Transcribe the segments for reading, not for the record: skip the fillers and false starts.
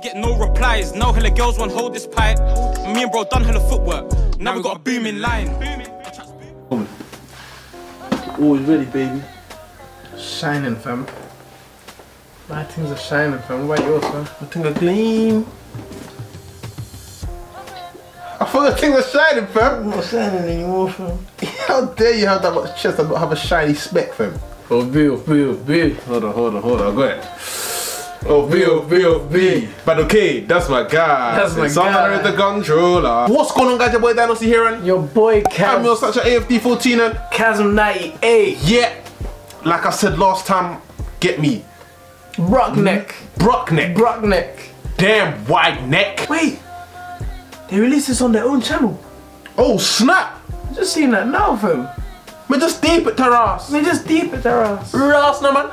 to get no replies. Now hella girls want hold this pipe. Me and bro done hella footwork. Now we got a booming line. Always ready, baby. Shining, fam. My things are shining, fam. What about yours, fam? My things are gleam. I thought the things were shining, fam. I'm not shining anymore, fam. How dare you have that much chest and not have a shiny speck, fam? OFB. Hold on, go ahead. OFB. Bandokay, that's my guy. That's my guy. With the controller. What's going on, guys? Your boy Danos here and your boy Kaz. I'm your such an AFD 14 and Chasm98. Yeah, like I said last time, get me. Brockneck. Damn wide neck. Wait. They released this on their own channel. Oh snap! I just seen that now, fam. Man, just deep it to Ross. Ross, man.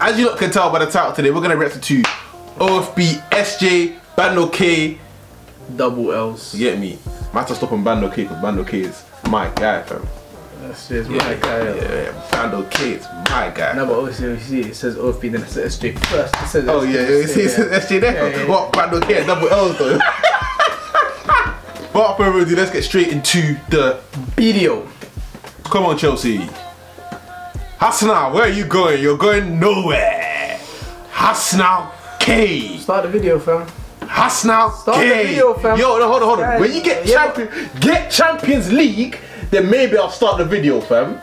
As you lot can tell by the title today, we're gonna react to OFB, SJ, Bandokay, Double Lz. You get me? Might have to stop on Bandokay because Bandokay is my guy, fam. That's my guy. Yeah. Bandokay is my guy. No, but obviously, you see, it says OFB, then it says SJ first. It says SJ. Oh, yeah, you see, it says SJ there. Yeah. What? Bandokay, Double Lz, though. But for everybody, let's get straight into the video. Come on, Chelsea. Hasna, where are you going? You're going nowhere. Hasna K. Start the video, fam. Hasna K. Start the video, fam. Yo, no, hold on. Guys, when you get Champions League, then maybe I'll start the video, fam.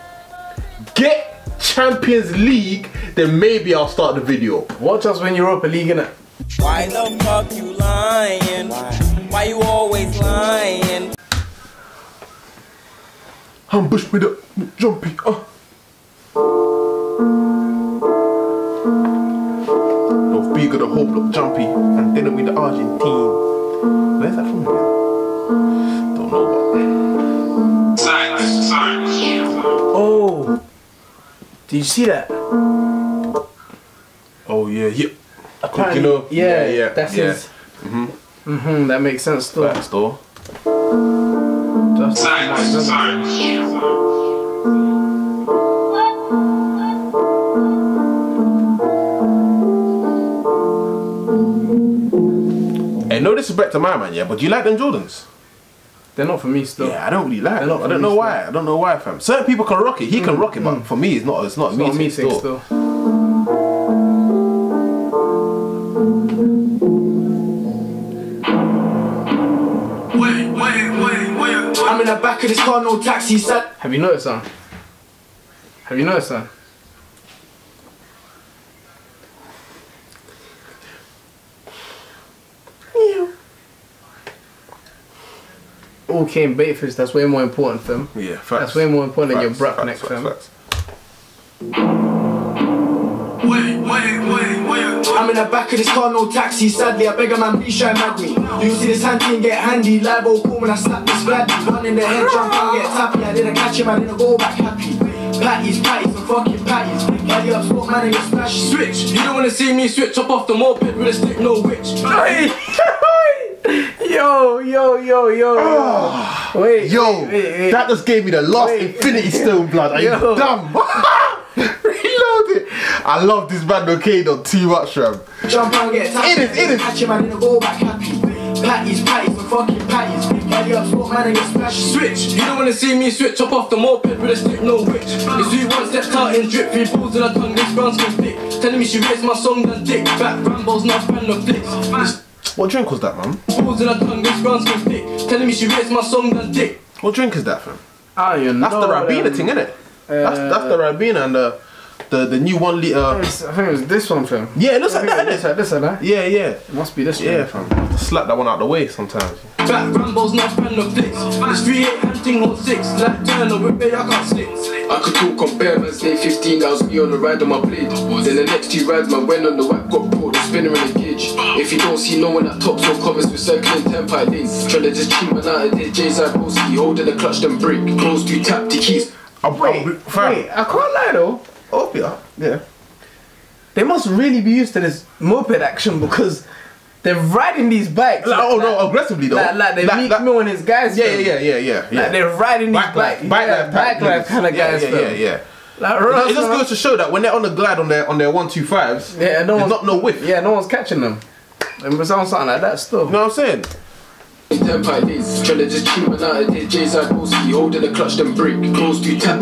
Get Champions League, then maybe I'll start the video. Watch us when Europa League, innit? Why the fuck you lying? Why you always lying? Ambush with a jumpy. No bigger the whole block jumpy. And then with the Argentine. Where's that from again? Don't know what. Oh. Did you see that? Oh yeah. Apparently, you know? Yeah. That's his. That makes sense though. That's though. Hey, no disrespect to my man, yeah, but do you like them Jordans? They're not for me still. Yeah, I don't really like them. I don't know why. I don't know why, fam. Certain people can rock it. He can rock it, but for me, it's not me still. I'm in the back of this car, no taxi, sir. Have you noticed that? Yeah. Okay, and baitfish, that's way more important, fam. Yeah, facts. That's way more important than your brackneck, fam. I'm in the back of this car, no taxi, sadly. I beg a man, be shy, mad me. You see this hand thing get handy, liable call when I snap this Vladdy. One in the head, jump and get tappy. I didn't catch him, I didn't go back happy. Patties, the fucking patties. Patty up, spot man, and get splashy. Switch, you don't wanna see me switch up off the moped with a stick, no witch. Yo. Oh, wait. Yo, wait. That just gave me the last Infinity Stone blood. Are you dumb? I love this Bandokay though, too much, fam. Jump and get tapped. It is. Catch him, man, in the go back happy. Patties, the fucking patties. Patty up, spot man, and get splashy. Switch, you don't wanna see me switch up off the moped with a stick, no witch. It's who once steps out in drip, 3 balls in her tongue, this round's gonna stick. Telling me she raised my song, done dick. Back Rambo's not fan of flicks. What drink was that, man? Balls in her tongue, this round's gonna stick. Telling me she raised my song, done dick. What drink is that, fam? That's the Ribena thing, innit? That's the Ribena and the new 1 liter. I think it was this one, fam. Yeah, it looks like that, innit? Like this, Yeah. It must be this one. Yeah, fam. I have to slap that one out the way sometimes. Back Rambo's not friend of flicks. It's 3-8 and thing on 6. Like Turner with me, I can't slip. I could talk on bare man's day 15. That was me on the ride on my blade. Then the next 2 rides, man, went on the whack, got bored, the spinner in the gauge. If you don't see no one at top, so comments with circling 10-pipe lanes. Trying to just cheat, man, out of their J's, I bossy. Holding the clutch, then break. Close to tap the keys. Wait, I can't lie though. Yeah. They must really be used to this moped action because they're riding these bikes. Like, aggressively though. Like Meek Mill and his guys. Yeah. Like they're riding these bikes. Bike life kind of guys. Yeah. Like, it just goes to show that when they're on the glide on their 125s, yeah, there's not no whiff. Yeah, no one's catching them. It was on something like that still. You know what I'm saying? Man said I'm trying to ching man out of his J's, fam. Holding the clutch then break. Close to tap,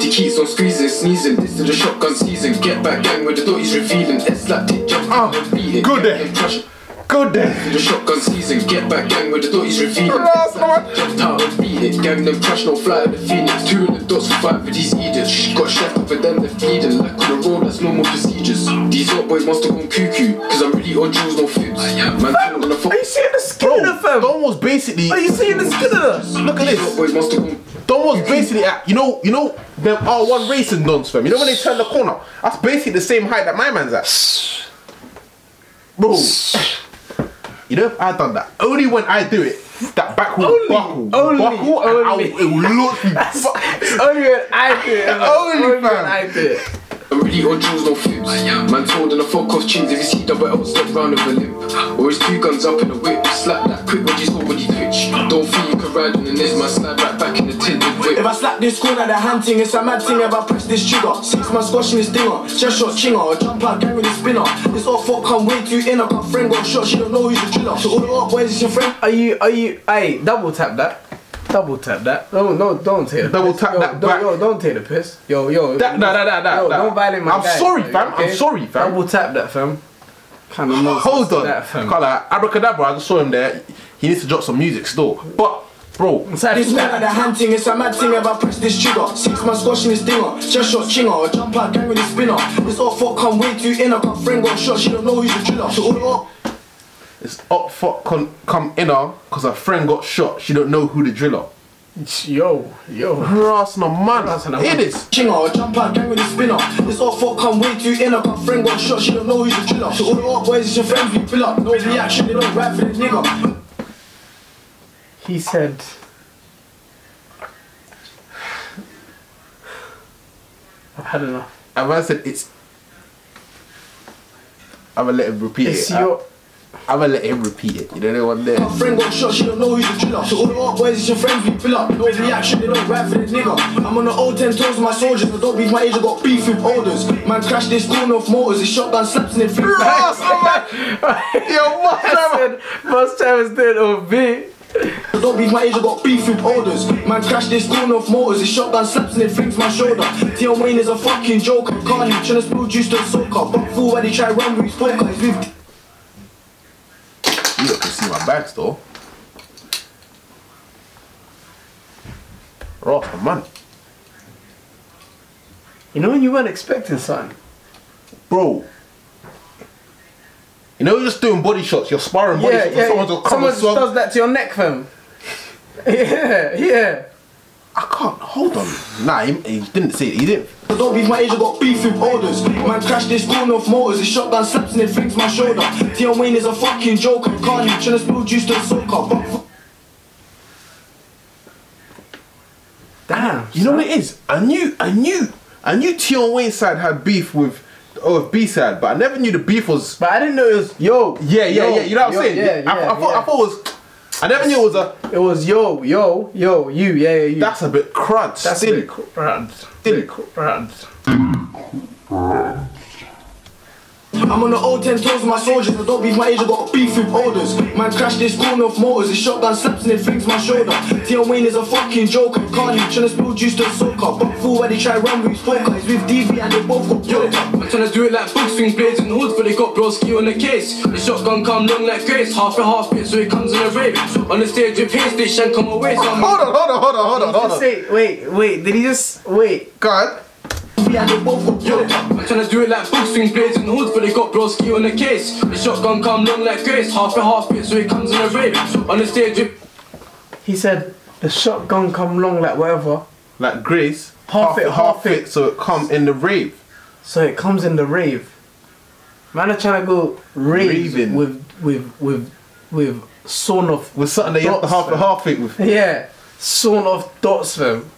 the keys on squeezing, sneezing. This is the shotgun season. Get back gang with the door he's revealing. It's like the jump beating. Good day. Good day. The shotgun season. Get back gang with the door he's revealing. Jumped out and beat it. Gang them crash, no fly in the Phoenix. Two in the dots for fight for these idiots. Got chef over them, they're feeding. Like on the road, that's normal procedures. These hot boys must have gone cuckoo. Cause I'm really on jewels, no fibs. Are you seeing the skin of them? Don was basically. Are you seeing the skin of them? Look at this. Don was basically at, you know, them R1 racing dons, fam. You know when they turn the corner? That's basically the same height that my man's at. Bro. You know if I done that, only when I do it, that back will only when I do it. I'm really on jewels, no flips. Man's holding a fuck off chins. If you see double L, step round with a limp. Or his two guns up in a whip. Slap that quick when he's already twitch. Don't feel you can ride on the niz. Man slide right back in the tin with whip. If I slap this corner, the hand thing, it's a mad thing. If I press this trigger, 6 man squashing this dinger. Chest shot chinger, a jump out gang with a spinner. This all fuck come way too in. I got friend got shot, she don't know who's the driller. So all the up, where's this your friend? Hey, double tap that. Double tap that. No, don't take the double piss. Tap yo, that back. Yo, don't take the piss. Yo. Don't violate my guy. I'm sorry, fam. Okay? I'm sorry, fam. Double tap that, fam. Kind of hold on. That, fam. Can't lie. Abracadabra, I just saw him there. He needs to drop some music still. But, bro. This man at the hand thing, it's a mad thing if I press this trigger. 6 man squashing this dinger. Chest shot chinger, a jump out gang with a spinner. This all fuck come way too in. I got friend got shot, she don't know who's the driller. So all up. It's up fuck come inner cause her friend got shot. She don't know who the driller. Yo. Harass no man. Hear this. Chinger, jump out, gang with a spinner. This all fuck come way too inner. Her friend got shot. She don't know who's the driller. So all the up boys is your friends we fill up. No reaction. They don't rap for the nigga. He said. I've had enough. And I said it's. I'm gonna let him repeat it. I'ma let him repeat it, you don't know what I'm there. My friend got shot, she don't know who's the driller. So all the hot boys is your friends, we fill up. No reaction, they don't ride for the nigga. I'm on the old 10 toes with my soldiers. I don't beef my age, I got beef with orders. Man crashed this corner off motors, his shotgun slaps and it flew back. Yo, what happened? First time it's dead on me. I don't beef my age, I got beef with orders. Man crashed this corner off motors, his shotgun slaps and it flings my shoulder. Tion Wayne is a fucking joker. Carly tryna spill juice to the soaker. Buck fool where they try run with his poker. He's with you can see my bags though. Raw for money. You know when you weren't expecting something? Bro. You know you're just doing body shots, you're sparring body shots. Someone just does that to your neck, fam. Yeah. I can't, hold on. Nah, he didn't say it, he didn't. I don't beef my age, I got beef with orders. Man crashed this corner off motors, his shotgun slaps and it flings my shoulder. Tion Wayne is a fucking joker. Carly tryna spill juice to the soaker. Damn, you know what it is? I knew Tion Wayne's side had beef with the OFB side, but I never knew the beef was. But I didn't know it was yo. Yeah, you know what I'm saying? I thought it was. I never knew it was a. It was yo, you. That's a bit crud. That's silly. Silly crud. I'm on the old 10 toes with my soldiers. I don't beef my age, I got beef with orders. Man crashed this corner off motors. His shotgun slaps and it flings my shoulder. Tion Wayne is a fucking joker. Carly tryna spill juice to the soaker. Buck fool where they try run with his poker. He's with DV and they both got killed. I'm tryna do it like books, swing blades in hoods, but they got broski on the case. The shotgun come long like grace. Half a half bit so it comes in a rave. On the stage with pace, they shank on my waist. Hold on. Wait, did he just. Wait. God. Yeah, they both got killed. I'm trying to do it like books, swing blades in the hoods, but they got broski on the case. The shotgun come long like grace. Half a half bit so it comes in a rave. On the stage. He said the shotgun come long like whatever. Like grace. Half it so it come in the rave. So it comes in the rave. Man are trying to go raving with sawn off. With something they have to half it with. Yeah. Sawn off dots, fam.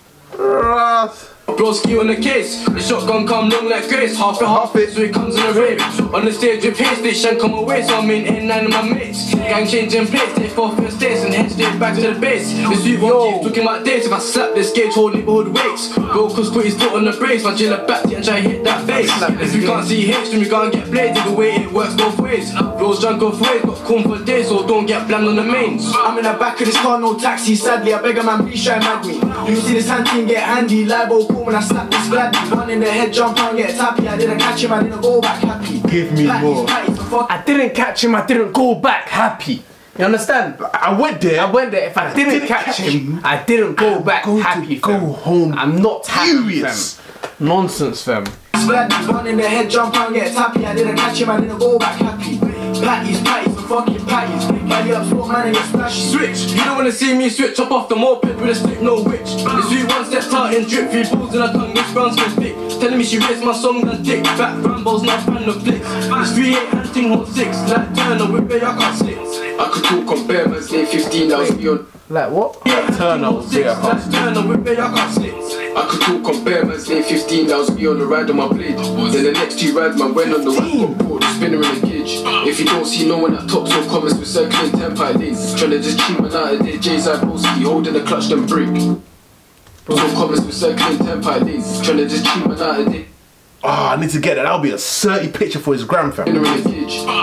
Blow ski on the case. The shotgun come long like Grace. Half and half it, so it comes in a rave. On the stage with haste, they shank on my waist. So I'm in nine of my mates. Gang changing place, they fall first days and head straight back to the base. This you won't keep talking about dates. If I slap this gauge, whole neighborhood wakes. Go cause put his foot on the brace. My chill back and try to hit that face. If you can't see H, then we can't get played. Either way, it works both ways. Blows drunk off ways, but come for days, so don't get blamed on the mains. I'm in the back of this car, no taxi. Sadly, I beg a man, please try mad me. You see this hand team get handy, libel cool when I slap this gladly. Run in the head, jump and get tappy. I didn't catch him, I didn't go back happy. Give me like more. I didn't catch him, I didn't go back happy. You understand? I went there. If I didn't catch him, I didn't go back happy. Go home. I'm not happy. Nonsense, fam. Gladly, run in the head, jump and get tappy. I didn't catch him, I didn't go back happy. Patties, fucking patties. Bally up, sport man, and get splashy. Switch, you don't wanna see me switch up off the moped with a stick, no witch. It's you one step tight and drip, 3 balls in her tongue, Miss Brown's gonna stick. Telling me she raised my song, that dick. Back Rambo's not fan of flicks. It's 3-8 and thing hold 6. Like Turner, with bear, I can't slip. I could talk on bear, but say 15, I was beyond. Like what? Yeah, Turner, with bear, I can't slip. I could talk on bear, man, say 15, I was be on the ride on my blade. Then the next 2 rides, man, went on the rack, got bored, spinner in the gauge. If you don't see no one at top, so comments with circling 10 days. Tryna just cheat man out of their J's, I bossy, holding the clutch, then break. So comments with circling 10 days. Tryna just cheat man out of their. Ah, oh, I need to get that. That'll be a 30 picture for his grandfam.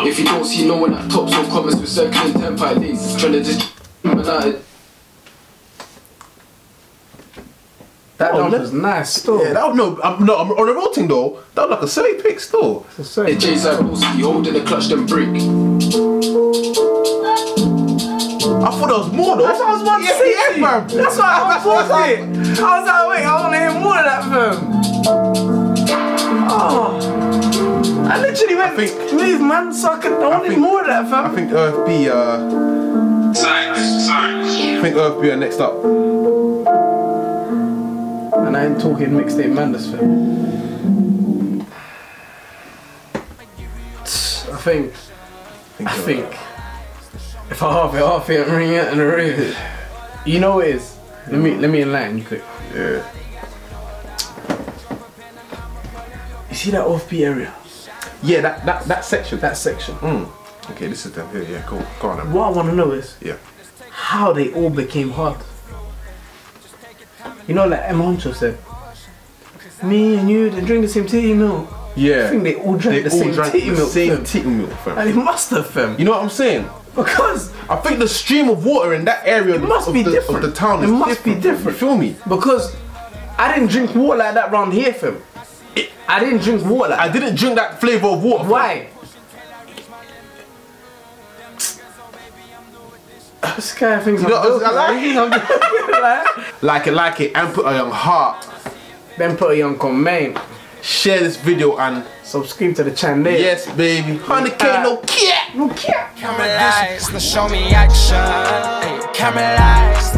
If you don't see no one at top, so comments with circling 10 days. Tryna just cheat man out of. That one was nice still. Yeah, that no, I'm on a rotating though. That was like a silly pick still. Hey, J's like Wolski, holding the clutch then break. I thought there was more though. That's what I was about to say, man. That's what I thought it. I was like, wait, I want to hear more of that, fam. Oh. I literally went, move, man, so I wanted more of that, fam. I think Earth B, I think Earth B are next up. And I ain't talking mixtape madness film. I think if I half it and ring it and ring it. You know it is. Let me enlighten you quick. Yeah. You see that offbeat area? Yeah, that section. That section. Mm. Okay, this is them here, yeah, cool. Go on then. What I wanna know is how they all became hard. You know, like M. Honcho said, me and you, they drink the same tea milk. Yeah. I think they all drank the same tea milk, fam. And it must have, fam. You know what I'm saying? Because I think the stream of water in that area of the town is different. It must be different. You feel me? Because I didn't drink water like that round here, fam. I didn't drink water like that. I didn't drink that flavour of water. Why? This guy thinks like it and put a young heart. Then put a young comment. Share this video and subscribe to the channel. Yes, baby. 100k, no cap. Camera lights, show me action. Camera lights.